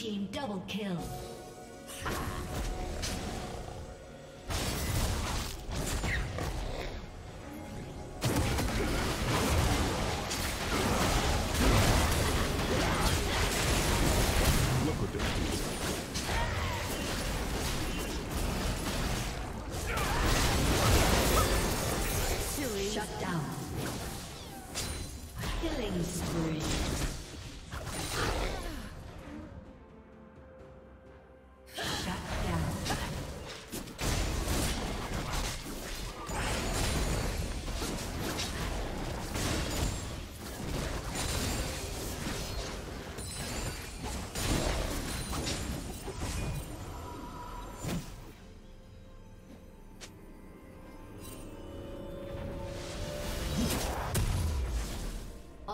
team double kill.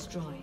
Destroyed.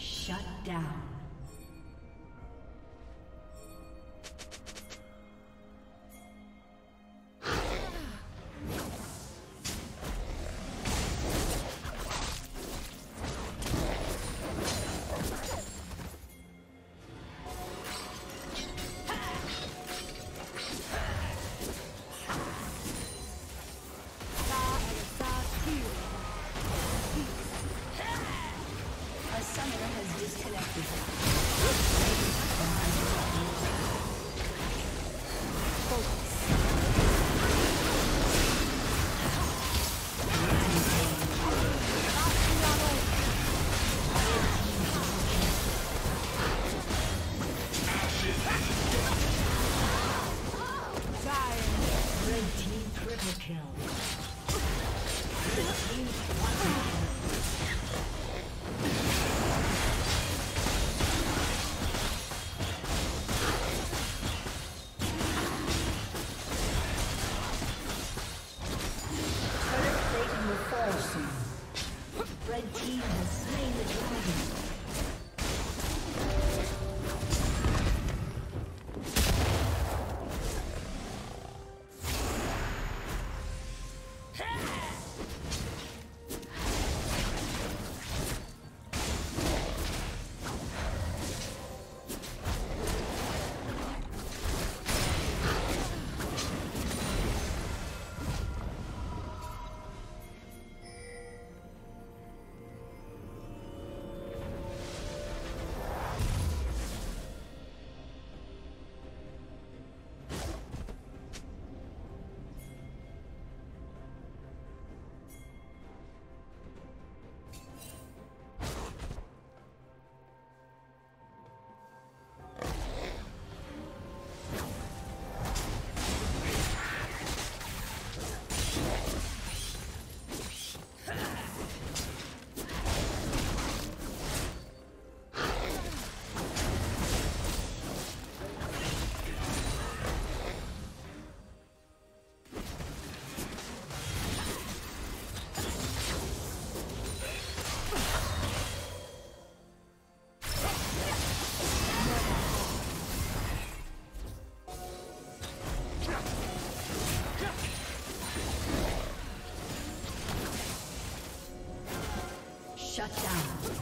Shut down. Shut down.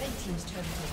Red team's turret has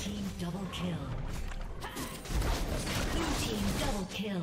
team double kill. Blue team double kill.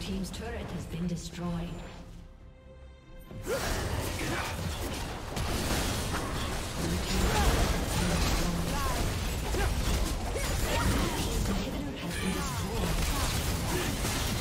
Team's turret has been destroyed. Inhibitor has been destroyed.